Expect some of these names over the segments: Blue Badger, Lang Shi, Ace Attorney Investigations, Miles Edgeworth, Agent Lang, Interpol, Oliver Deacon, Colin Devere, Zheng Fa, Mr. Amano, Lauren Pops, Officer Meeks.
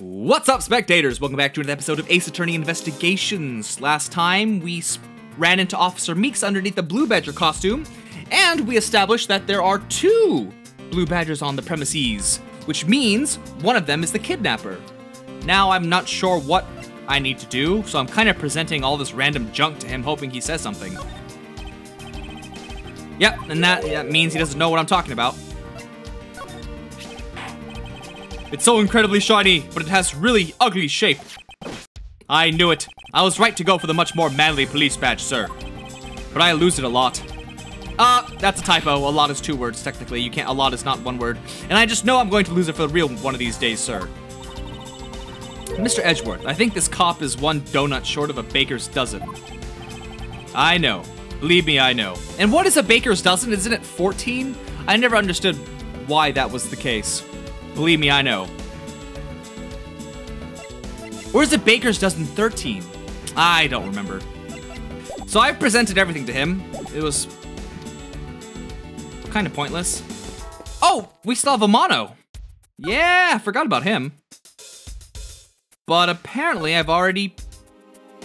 What's up, spectators? Welcome back to another episode of Ace Attorney Investigations. Last time, we ran into Officer Meeks underneath the Blue Badger costume, and we established that there are two Blue Badgers on the premises, which means one of them is the kidnapper. Now, I'm not sure what I need to do, so I'm kind of presenting all this random junk to him, hoping he says something. Yep, and that means he doesn't know what I'm talking about. It's so incredibly shiny, but it has really ugly shape. I knew it. I was right to go for the much more manly police badge, sir. But I lose it a lot. That's a typo. A lot is two words, technically. You can't. A lot is not one word. And I just know I'm going to lose it for the real one of these days, sir. Mr. Edgeworth, I think this cop is one donut short of a baker's dozen. I know. Believe me, I know. And what is a baker's dozen? Isn't it 14? I never understood why that was the case. Believe me, I know. Or is it baker's dozen 13? I don't remember. So I presented everything to him. It was kind of pointless. Oh, we still have Amano. Yeah, I forgot about him. But apparently I've already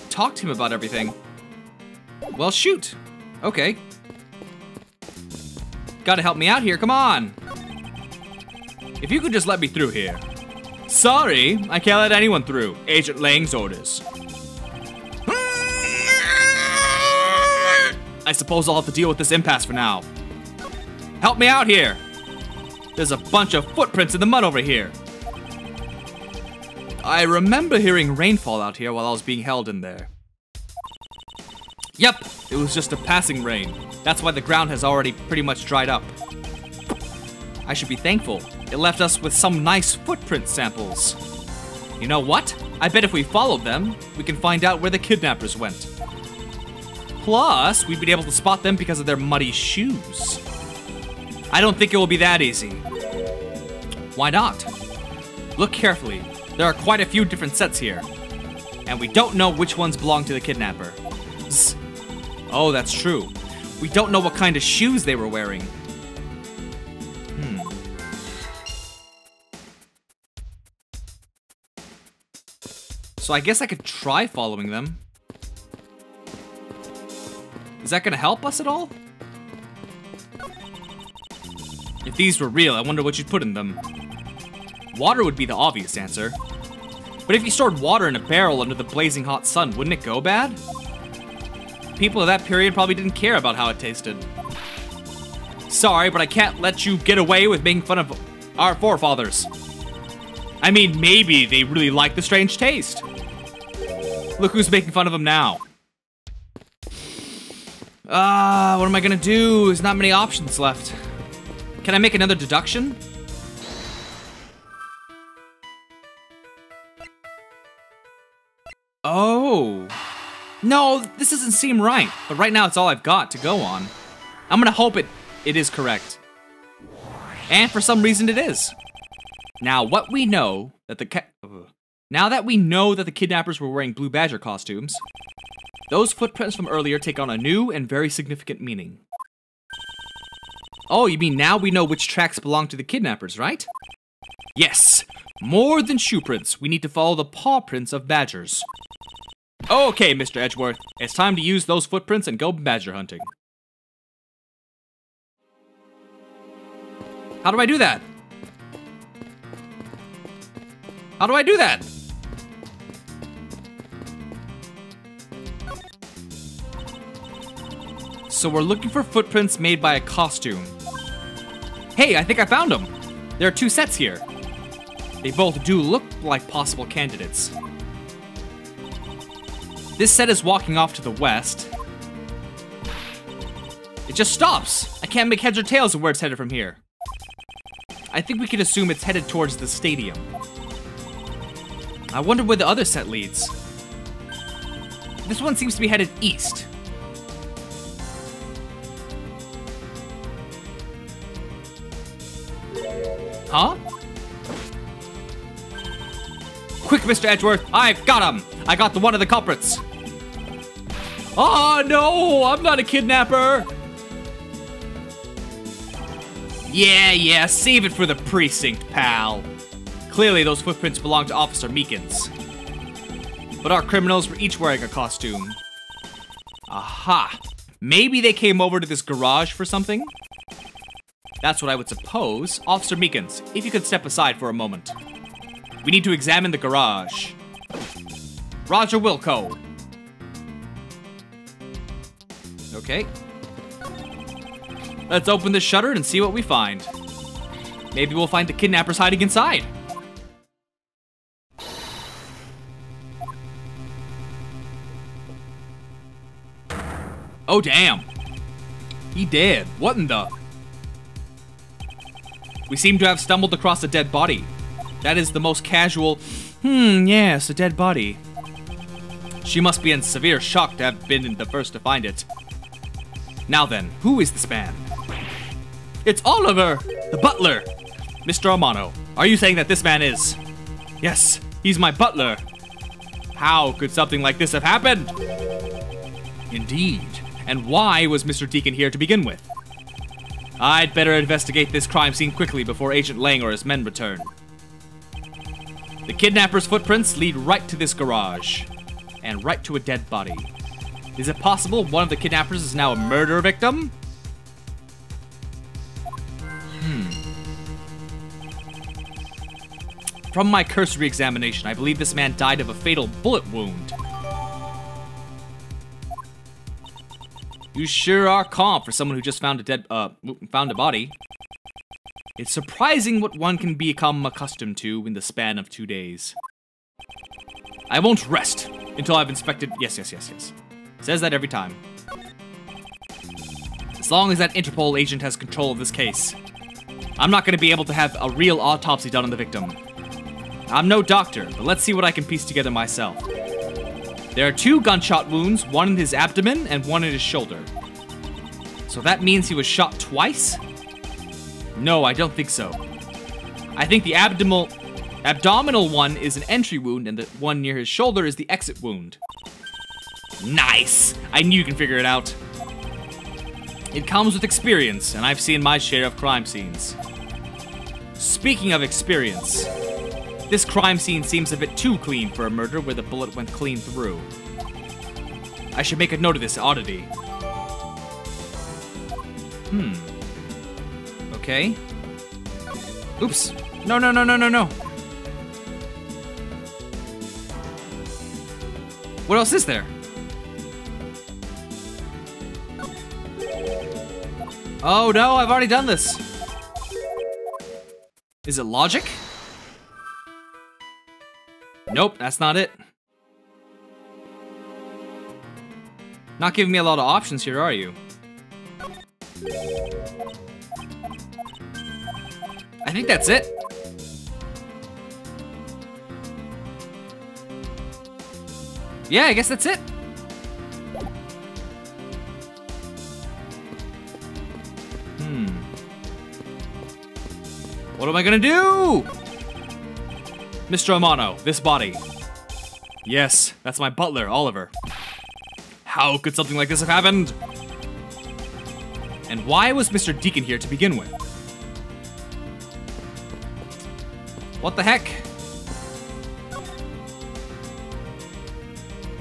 talked to him about everything. Well, shoot. Okay. Gotta help me out here, come on. If you could just let me through here. Sorry, I can't let anyone through. Agent Lang's orders. I suppose I'll have to deal with this impasse for now. Help me out here. There's a bunch of footprints in the mud over here. I remember hearing rainfall out here while I was being held in there. Yep, it was just a passing rain. That's why the ground has already pretty much dried up. I should be thankful. It left us with some nice footprint samples. You know what? I bet if we followed them, we can find out where the kidnappers went. Plus, we'd be able to spot them because of their muddy shoes. I don't think it will be that easy. Why not? Look carefully. There are quite a few different sets here. And we don't know which ones belong to the kidnapper. Oh, that's true. We don't know what kind of shoes they were wearing. So I guess I could try following them. Is that gonna help us at all? If these were real, I wonder what you'd put in them. Water would be the obvious answer. But if you stored water in a barrel under the blazing hot sun, wouldn't it go bad? People of that period probably didn't care about how it tasted. Sorry, but I can't let you get away with making fun of our forefathers. I mean, maybe they really like the strange taste. Look who's making fun of him now. What am I gonna do? There's not many options left. Can I make another deduction? Oh. No, this doesn't seem right. But right now, it's all I've got to go on. I'm gonna hope it is correct. And for some reason, it is. Now that we know that the kidnappers were wearing Blue Badger costumes, those footprints from earlier take on a new and very significant meaning. Oh, you mean now we know which tracks belong to the kidnappers, right? Yes! More than shoe prints, we need to follow the paw prints of badgers. Okay, Mr. Edgeworth, it's time to use those footprints and go badger hunting. How do I do that? How do I do that? So we're looking for footprints made by a costume. Hey, I think I found them. There are two sets here. They both do look like possible candidates. This set is walking off to the west. It just stops. I can't make heads or tails of where it's headed from here. I think we can assume it's headed towards the stadium. I wonder where the other set leads. This one seems to be headed east. Huh? Quick, Mr. Edgeworth, I've got him! I got one of the culprits. Oh no, I'm not a kidnapper! Yeah, save it for the precinct, pal. Clearly, those footprints belonged to Officer Meekins. But our criminals were each wearing a costume. Aha! Maybe they came over to this garage for something? That's what I would suppose. Officer Meekins, if you could step aside for a moment. We need to examine the garage. Roger Wilco. Okay. Let's open the shutter and see what we find. Maybe we'll find the kidnappers hiding inside. Oh, damn. He dead. What in the... We seem to have stumbled across a dead body. That is the most casual... yes, a dead body. She must be in severe shock to have been the first to find it. Now then, who is this man? It's Oliver, the butler. Mr. Amano, are you saying that this man is... Yes, he's my butler. How could something like this have happened? Indeed. And why was Mr. Deacon here to begin with? I'd better investigate this crime scene quickly before Agent Lang or his men return. The kidnapper's footprints lead right to this garage. And right to a dead body. Is it possible one of the kidnappers is now a murder victim? From my cursory examination, I believe this man died of a fatal bullet wound. You sure are calm for someone who just found a body. It's surprising what one can become accustomed to in the span of 2 days. I won't rest until I've inspected... Yes. Says that every time. As long as that Interpol agent has control of this case, I'm not going to be able to have a real autopsy done on the victim. I'm no doctor, but let's see what I can piece together myself. There are 2 gunshot wounds, one in his abdomen and one in his shoulder. So that means he was shot twice? No, I don't think so. I think the abdominal one is an entry wound and the one near his shoulder is the exit wound. Nice! I knew you can figure it out. It comes with experience, and I've seen my share of crime scenes. Speaking of experience... This crime scene seems a bit too clean for a murder where the bullet went clean through. I should make a note of this oddity. Okay. Oops. No. What else is there? Oh no, I've already done this. Is it logic? Nope, that's not it. Not giving me a lot of options here, are you? I think that's it. Yeah, I guess that's it. What am I gonna do? Mr. Amano, this body. Yes, that's my butler, Oliver. How could something like this have happened? And why was Mr. Deacon here to begin with? What the heck?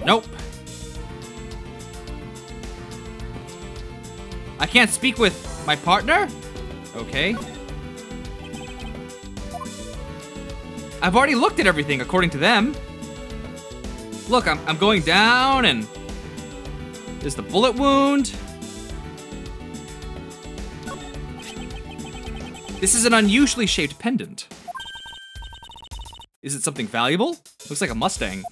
Nope. I can't speak with my partner? Okay. I've already looked at everything, according to them. Look, I'm going down, and there's the bullet wound. This is an unusually shaped pendant. Is it something valuable? Looks like a Mustang.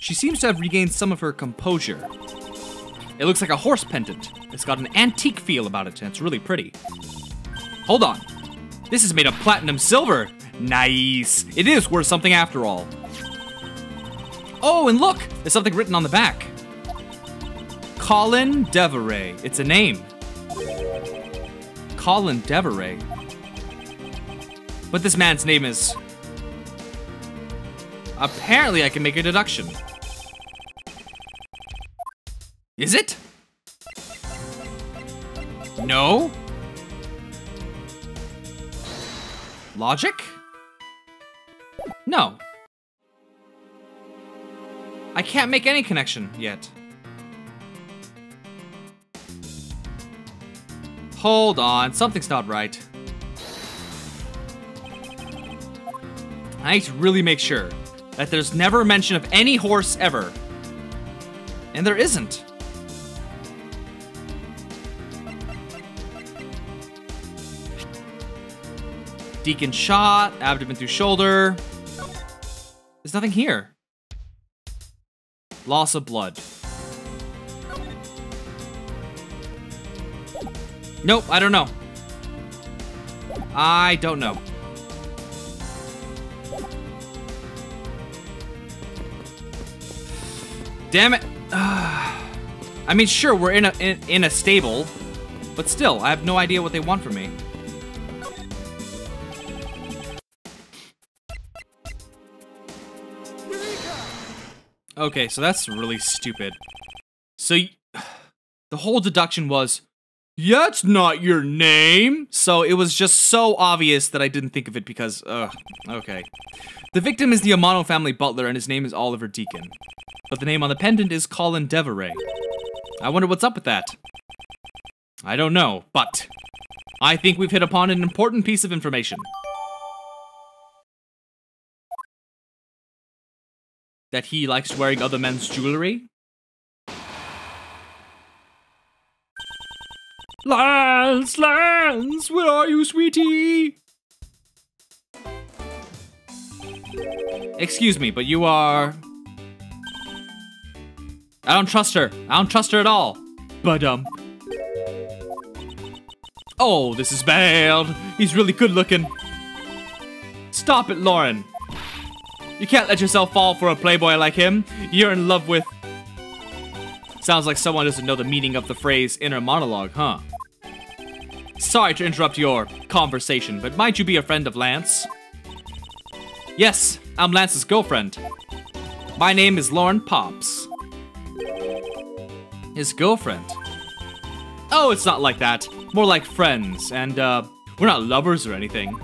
She seems to have regained some of her composure. It looks like a horse pendant. It's got an antique feel about it, and it's really pretty. Hold on. This is made of platinum silver. Nice. It is worth something after all. Oh, and look! There's something written on the back. Colin Devere. It's a name. Colin Devere. But this man's name is... Apparently I can make a deduction. Is it? No? Logic? No. I can't make any connection yet. Hold on, something's not right. I need to really make sure that there's never mention of any horse ever. And there isn't. Deacon shot, abdomen through shoulder. There's nothing here. Loss of blood. Nope, I don't know. I don't know. Damn it. I mean, sure, we're in a stable, but still, I have no idea what they want from me. Okay, so that's really stupid. So, the whole deduction was, yeah, it's not your name. So it was just so obvious that I didn't think of it because, okay. The victim is the Amano family butler and his name is Oliver Deacon. But the name on the pendant is Colin Devere. I wonder what's up with that. I don't know, but I think we've hit upon an important piece of information. That he likes wearing other men's jewelry? Lance, Lance, where are you, sweetie? Excuse me, but you are... I don't trust her. I don't trust her at all. Ba-dum. Oh, this is bad. He's really good looking. Stop it, Lauren. You can't let yourself fall for a playboy like him. You're in love with... Sounds like someone doesn't know the meaning of the phrase inner monologue, huh? Sorry to interrupt your conversation, but might you be a friend of Lance? Yes, I'm Lance's girlfriend. My name is Lauren Pops. His girlfriend? Oh, it's not like that. More like friends, and we're not lovers or anything.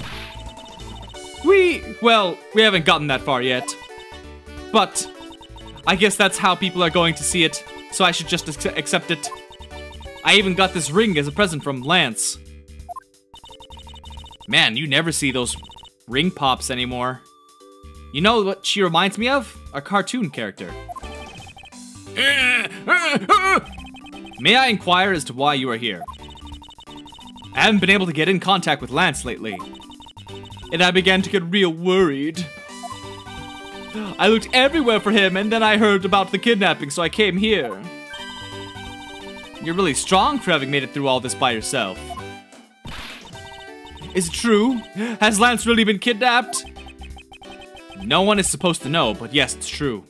We haven't gotten that far yet. But I guess that's how people are going to see it. So I should just accept it. I even got this ring as a present from Lance. Man, you never see those ring pops anymore. You know what she reminds me of? A cartoon character. May I inquire as to why you are here? I haven't been able to get in contact with Lance lately. And I began to get real worried. I looked everywhere for him, and then I heard about the kidnapping, so I came here. You're really strong for having made it through all this by yourself. Is it true? Has Lance really been kidnapped? No one is supposed to know, but yes, it's true.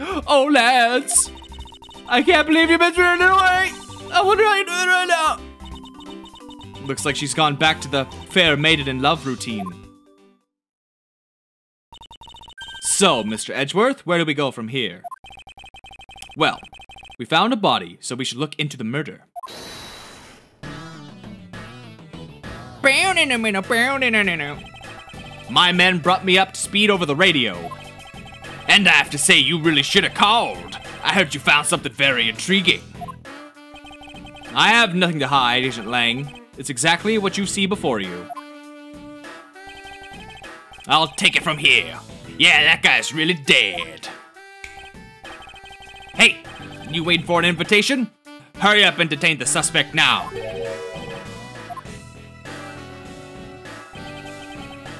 Oh, Lance! I can't believe you've been turned away! I wonder how you're doing right now! Looks like she's gone back to the fair maiden in love routine. So, Mr. Edgeworth, where do we go from here? Well, we found a body, so we should look into the murder. My men brought me up to speed over the radio. And I have to say, you really should have called. I heard you found something very intriguing. I have nothing to hide, Agent Lang. It's exactly what you see before you. I'll take it from here. Yeah, that guy's really dead. Hey, you waiting for an invitation? Hurry up and detain the suspect now.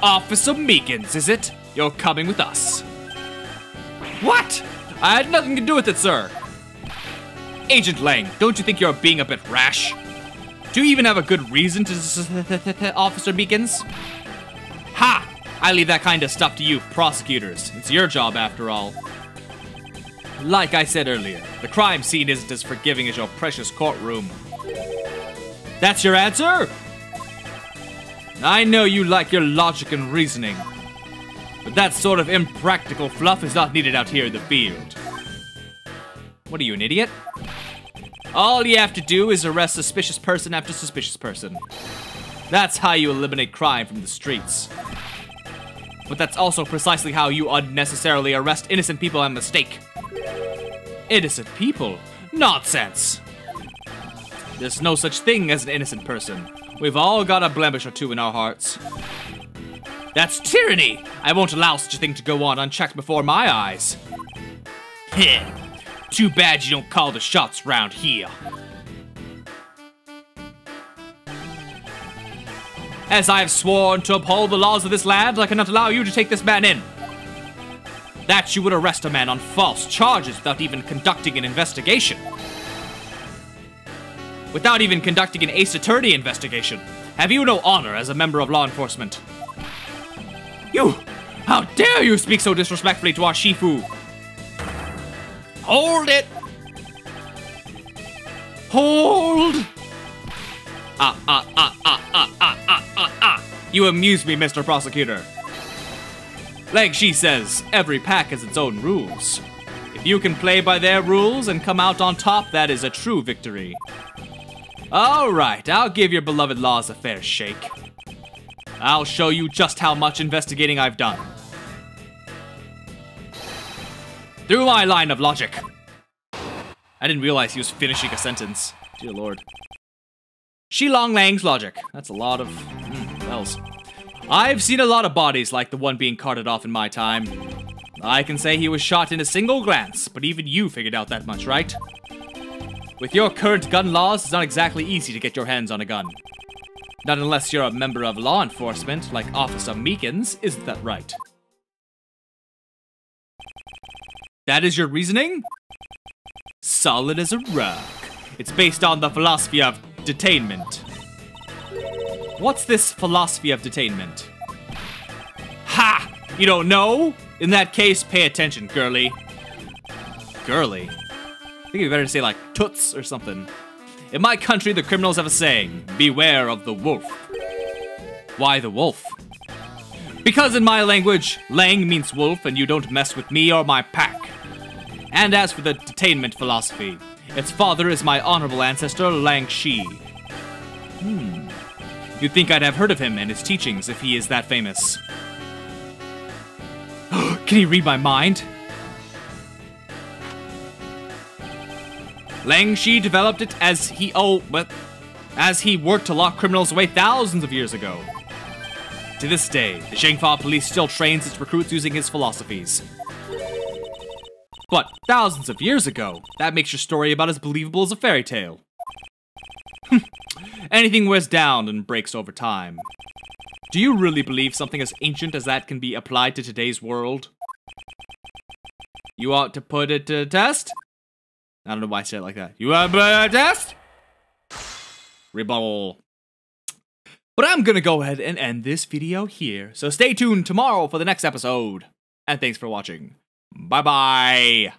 Officer Meekins, is it? You're coming with us. What? I had nothing to do with it, sir. Agent Lang, don't you think you're being a bit rash? Do you even have a good reason to Officer Meekins? Ha! I leave that kind of stuff to you, prosecutors. It's your job, after all. Like I said earlier, the crime scene isn't as forgiving as your precious courtroom. That's your answer? I know you like your logic and reasoning, but that sort of impractical fluff is not needed out here in the field. What are you, an idiot? All you have to do is arrest suspicious person after suspicious person. That's how you eliminate crime from the streets. but that's also precisely how you unnecessarily arrest innocent people on mistake. Innocent people? Nonsense! There's no such thing as an innocent person. We've all got a blemish or two in our hearts. That's tyranny! I won't allow such a thing to go on unchecked before my eyes. Heh. Too bad you don't call the shots round here. As I have sworn to uphold the laws of this land, I cannot allow you to take this man in. That you would arrest a man on false charges without even conducting an investigation. Without even conducting an Ace Attorney investigation. Have you no honor as a member of law enforcement? You! How dare you speak so disrespectfully to our Shifu! Hold it! Hold! You amuse me, Mr. Prosecutor. Like she says, every pack has its own rules. If you can play by their rules and come out on top, that is a true victory. Alright, I'll give your beloved laws a fair shake. I'll show you just how much investigating I've done. Through my line of logic. I didn't realize he was finishing a sentence. Dear Lord. Shilong Lang's logic. That's a lot of... bells. I've seen a lot of bodies like the one being carted off in my time. I can say he was shot in a single glance, but even you figured out that much, right? With your current gun laws, it's not exactly easy to get your hands on a gun. Not unless you're a member of law enforcement, like Officer Meekins, isn't that right? That is your reasoning? Solid as a rock. It's based on the philosophy of detainment. What's this philosophy of detainment? Ha! You don't know? In that case, pay attention, girly. Girly? I think we better say like toots or something. In my country, the criminals have a saying, beware of the wolf. Why the wolf? Because in my language, Lang means wolf and you don't mess with me or my pack. And as for the detainment philosophy, its father is my honorable ancestor, Lang Shi. You'd think I'd have heard of him and his teachings if he is that famous. Can he read my mind? Lang Shi developed it as he worked to lock criminals away thousands of years ago. To this day, the Zheng Fa police still trains its recruits using his philosophies. But thousands of years ago, that makes your story about as believable as a fairy tale. Anything wears down and breaks over time. Do you really believe something as ancient as that can be applied to today's world? You ought to put it to the test? I don't know why I said it like that. You ought to put it to the test? Rebuttal. But I'm gonna go ahead and end this video here. So stay tuned tomorrow for the next episode. And thanks for watching. Bye-bye.